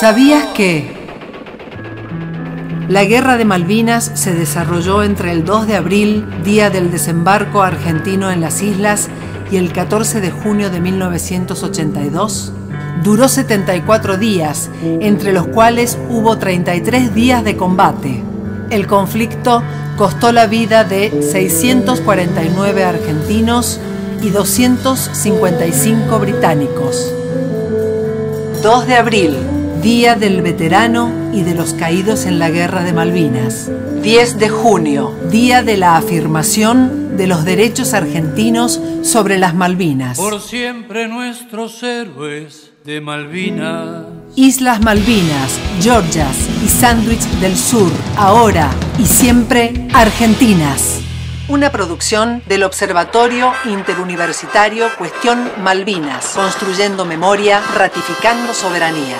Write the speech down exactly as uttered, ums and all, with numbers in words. ¿Sabías que la Guerra de Malvinas se desarrolló entre el dos de abril, día del desembarco argentino en las islas, y el catorce de junio de mil novecientos ochenta y dos? Duró setenta y cuatro días, entre los cuales hubo treinta y tres días de combate. El conflicto costó la vida de seiscientos cuarenta y nueve argentinos y doscientos cincuenta y cinco británicos. dos de abril, Día del Veterano y de los Caídos en la Guerra de Malvinas. diez de junio, Día de la Afirmación de los Derechos Argentinos sobre las Malvinas. Por siempre nuestros héroes de Malvinas. Islas Malvinas, Georgias y Sándwich del Sur, ahora y siempre argentinas. Una producción del Observatorio Interuniversitario Cuestión Malvinas, construyendo memoria, ratificando soberanía.